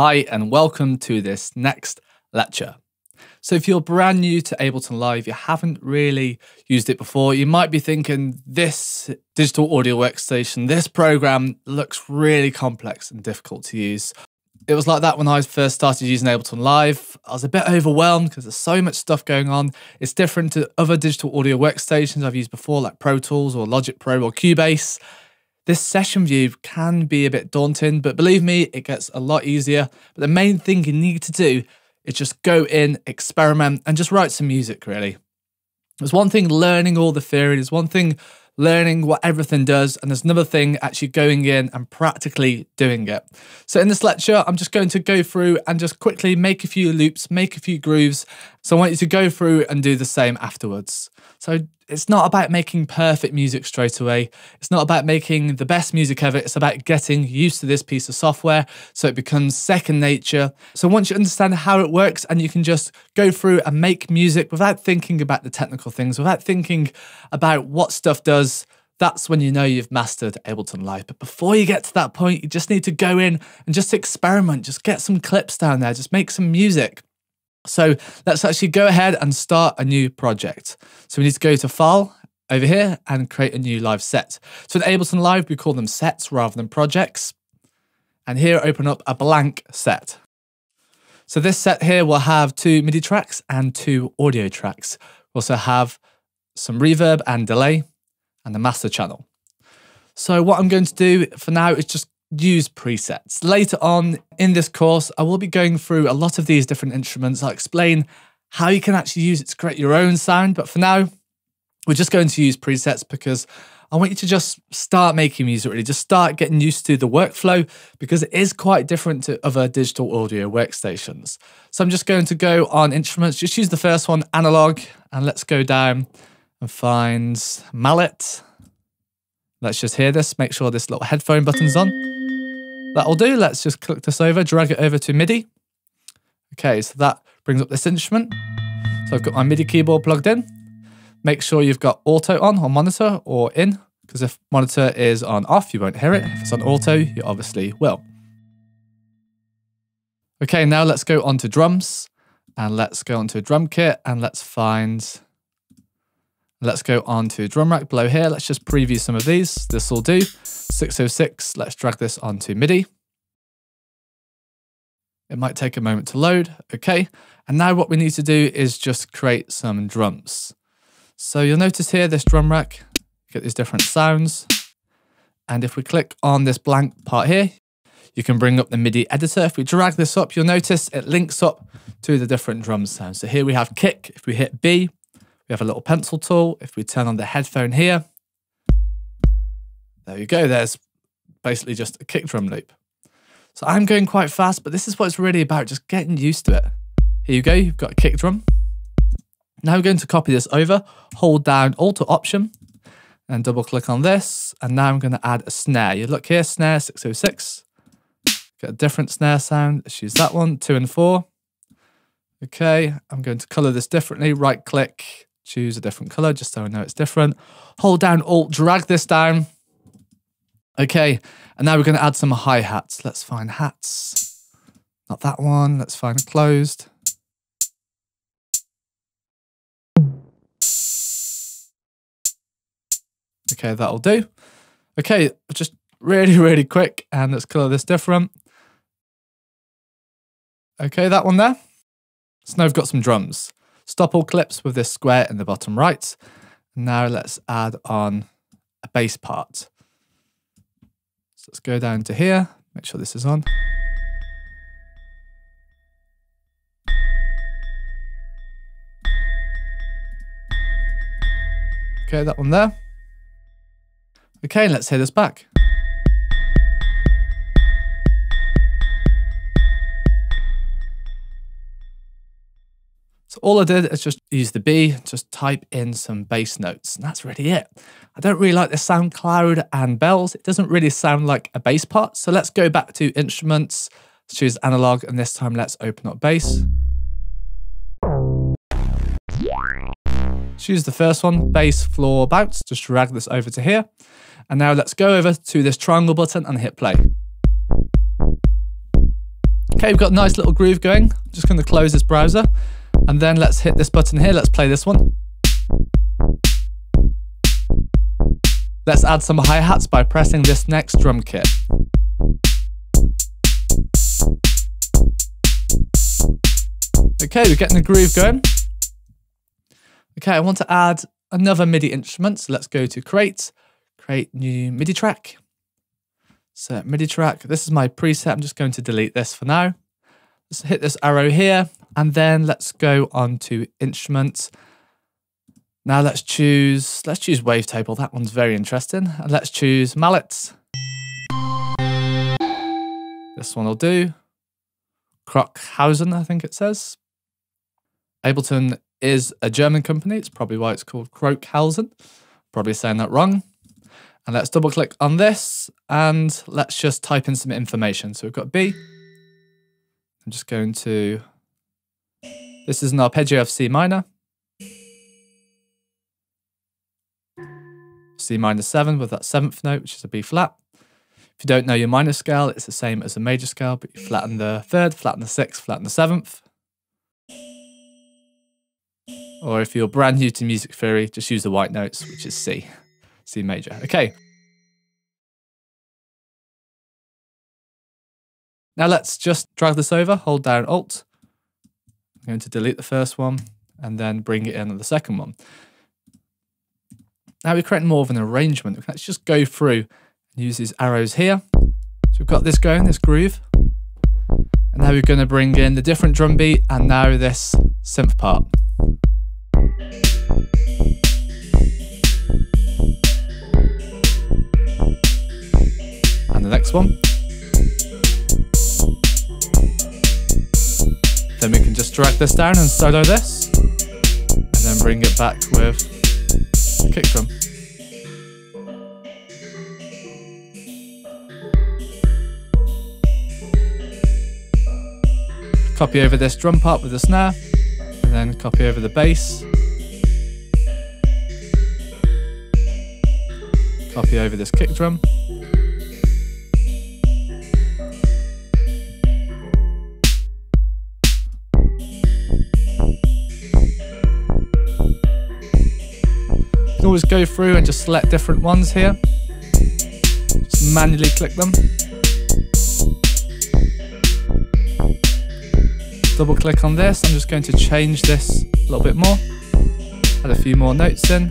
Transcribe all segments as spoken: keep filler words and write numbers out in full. Hi, and welcome to this next lecture. So if you're brand new to Ableton Live, you haven't really used it before, you might be thinking this digital audio workstation, this program looks really complex and difficult to use. It was like that when I first started using Ableton Live. I was a bit overwhelmed because there's so much stuff going on. It's different to other digital audio workstations I've used before, like Pro Tools or Logic Pro or Cubase. This session view can be a bit daunting, but believe me, it gets a lot easier. But the main thing you need to do is just go in, experiment, and just write some music, really. There's one thing learning all the theory, there's one thing learning what everything does, and there's another thing actually going in and practically doing it. So in this lecture, I'm just going to go through and just quickly make a few loops, make a few grooves. So I want you to go through and do the same afterwards. So it's not about making perfect music straight away. It's not about making the best music ever. It's about getting used to this piece of software so it becomes second nature. So once you understand how it works and you can just go through and make music without thinking about the technical things, without thinking about what stuff does, that's when you know you've mastered Ableton Live. But before you get to that point, you just need to go in and just experiment. Just get some clips down there. Just make some music. So let's actually go ahead and start a new project. So we need to go to File over here and create a new live set. So in Ableton Live, we call them sets rather than projects. And here, open up a blank set. So this set here will have two MIDI tracks and two audio tracks. We also have some reverb and delay and the master channel. So what I'm going to do for now is just use presets. Later on in this course, I will be going through a lot of these different instruments. I'll explain how you can actually use it to create your own sound. But for now, we're just going to use presets because I want you to just start making music, really. Just start getting used to the workflow because it is quite different to other digital audio workstations. So I'm just going to go on instruments. Just use the first one, analog, and let's go down and find mallet. Let's just hear this. Make sure this little headphone button's on. That'll do. Let's just click this over, drag it over to MIDI. Okay, so that brings up this instrument. So I've got my MIDI keyboard plugged in. Make sure you've got auto on on monitor or in, because if monitor is on off, you won't hear it. If it's on auto, you obviously will. Okay, now let's go on to drums and let's go on to a drum kit and let's find, let's go on to Drum Rack below here. Let's just preview some of these. This will do. six oh six, let's drag this onto MIDI. It might take a moment to load. Okay, and now what we need to do is just create some drums. So you'll notice here this Drum Rack, you get these different sounds. And if we click on this blank part here, you can bring up the MIDI editor. If we drag this up, you'll notice it links up to the different drum sounds. So here we have kick. If we hit B, we have a little pencil tool. If we turn on the headphone here, there you go. There's basically just a kick drum loop. So I'm going quite fast, but this is what it's really about, just getting used to it. Here you go, you've got a kick drum. Now we're going to copy this over, hold down Alt or Option, and double click on this. And now I'm going to add a snare. You look here, snare six oh six. Get a different snare sound. Let's use that one, two and four. Okay, I'm going to color this differently. Right click. Choose a different color just so I know it's different. Hold down Alt, drag this down. Okay, and now we're going to add some hi-hats. Let's find hats. Not that one. Let's find closed. Okay, that'll do. Okay, just really, really quick. And let's color this different. Okay, that one there. So now we've got some drums. Stop all clips with this square in the bottom right. Now let's add on a bass part. So let's go down to here, make sure this is on. Okay, that one there. Okay, let's hear this back. All I did is just use the B, just type in some bass notes, and that's really it. I don't really like the SoundCloud and bells. It doesn't really sound like a bass part. So let's go back to instruments, let's choose analog, and this time let's open up bass. Choose the first one, bass floor bounce, just drag this over to here. And now let's go over to this triangle button and hit play. Okay, we've got a nice little groove going. I'm just going to close this browser, and then let's hit this button here. Let's play this one. Let's add some hi-hats by pressing this next drum kit. Okay, we're getting the groove going. Okay, I want to add another MIDI instrument, so let's go to Create, Create New MIDI Track. Set MIDI Track. This is my preset. I'm just going to delete this for now. Let's hit this arrow here, and then let's go on to Instruments. Now let's choose, let's choose wavetable. That one's very interesting. And let's choose mallets. This one will do. Krokhausen, I think it says. Ableton is a German company. It's probably why it's called Krokhausen. Probably saying that wrong. And let's double click on this and let's just type in some information. So we've got B. I'm just going to, this is an arpeggio of C minor. C minor seven with that seventh note, which is a B flat. If you don't know your minor scale, it's the same as a major scale, but you flatten the third, flatten the sixth, flatten the seventh. Or if you're brand new to music theory, just use the white notes, which is C, C major. Okay. Now let's just drag this over, hold down Alt. I'm going to delete the first one and then bring it in on the second one. Now we're creating more of an arrangement. Let's just go through and use these arrows here. So we've got this going, this groove. And now we're going to bring in the different drum beat and now this synth part. And the next one. Then we can just drag this down and solo this. And then bring it back with kick drum. Copy over this drum part with the snare, and then copy over the bass. Copy over this kick drum. Always go through and just select different ones here, just manually click them, double click on this. I'm just going to change this a little bit more, add a few more notes in.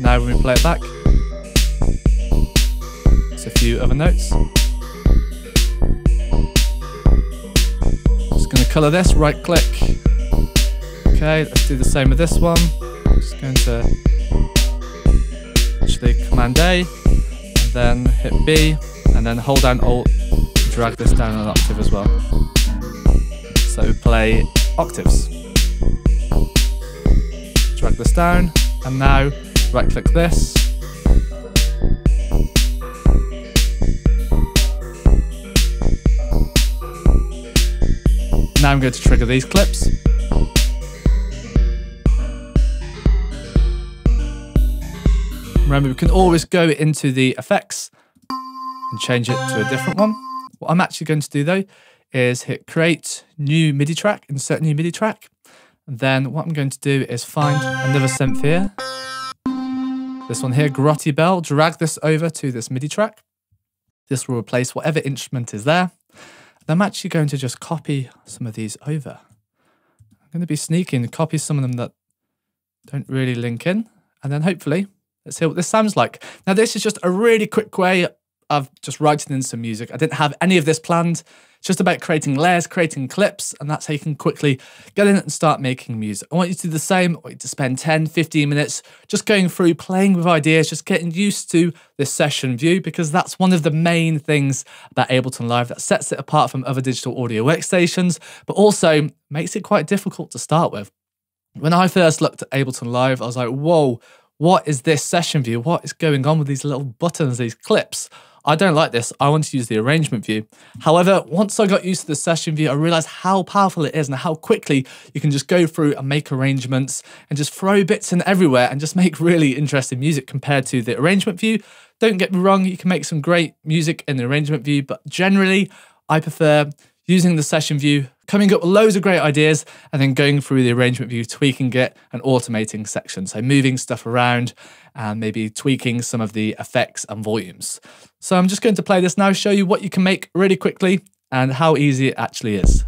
Now when we play it back, there's a few other notes. Just going to colour this, right click. Okay, let's do the same with this one. I'm just going to actually Command A, and then hit B, and then hold down Alt, and drag this down an octave as well. So we play octaves. Drag this down, and now right click this. Now I'm going to trigger these clips. Remember, we can always go into the effects and change it to a different one. What I'm actually going to do though is hit Create New MIDI Track, Insert New MIDI Track. And then what I'm going to do is find another synth here. This one here, Grotty Bell. Drag this over to this MIDI track. This will replace whatever instrument is there. And I'm actually going to just copy some of these over. I'm going to be sneaky and copy some of them that don't really link in. And then hopefully, let's hear what this sounds like. Now this is just a really quick way of just writing in some music. I didn't have any of this planned. It's just about creating layers, creating clips, and that's how you can quickly get in and start making music. I want you to do the same. I want you to spend ten, fifteen minutes just going through, playing with ideas, just getting used to this session view, because that's one of the main things about Ableton Live that sets it apart from other digital audio workstations, but also makes it quite difficult to start with. When I first looked at Ableton Live, I was like, whoa, what is this session view? What is going on with these little buttons, these clips? I don't like this. I want to use the arrangement view. However, once I got used to the session view, I realized how powerful it is and how quickly you can just go through and make arrangements and just throw bits in everywhere and just make really interesting music compared to the arrangement view. Don't get me wrong, you can make some great music in the arrangement view, but generally I prefer using the session view, coming up with loads of great ideas, and then going through the arrangement view, tweaking it and automating sections. So moving stuff around and maybe tweaking some of the effects and volumes. So I'm just going to play this now, show you what you can make really quickly and how easy it actually is.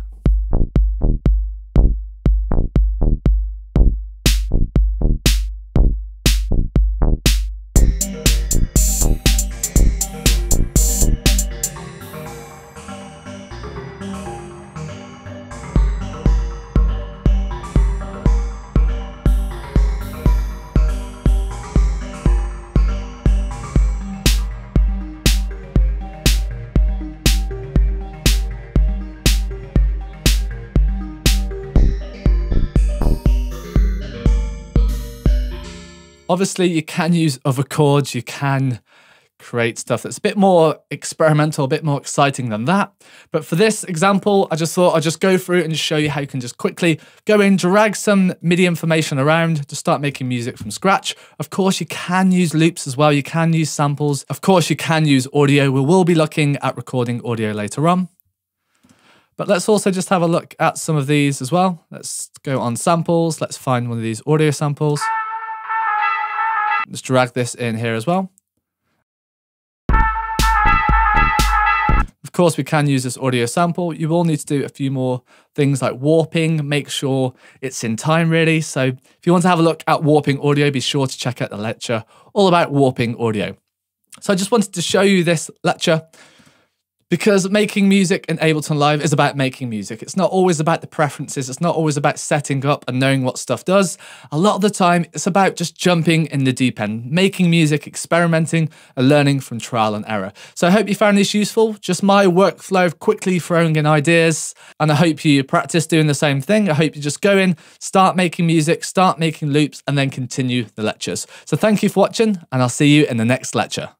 Obviously, you can use other chords, you can create stuff that's a bit more experimental, a bit more exciting than that. But for this example, I just thought I'd just go through and show you how you can just quickly go in, drag some MIDI information around to start making music from scratch. Of course, you can use loops as well, you can use samples. Of course, you can use audio. We will be looking at recording audio later on. But let's also just have a look at some of these as well. Let's go on samples, let's find one of these audio samples. Let's drag this in here as well. Of course, we can use this audio sample. You will need to do a few more things like warping, make sure it's in time really. So if you want to have a look at warping audio, be sure to check out the lecture all about warping audio. So I just wanted to show you this lecture because making music in Ableton Live is about making music. It's not always about the preferences. It's not always about setting up and knowing what stuff does. A lot of the time, it's about just jumping in the deep end, making music, experimenting, and learning from trial and error. So I hope you found this useful. Just my workflow of quickly throwing in ideas. And I hope you practice doing the same thing. I hope you just go in, start making music, start making loops, and then continue the lectures. So thank you for watching, and I'll see you in the next lecture.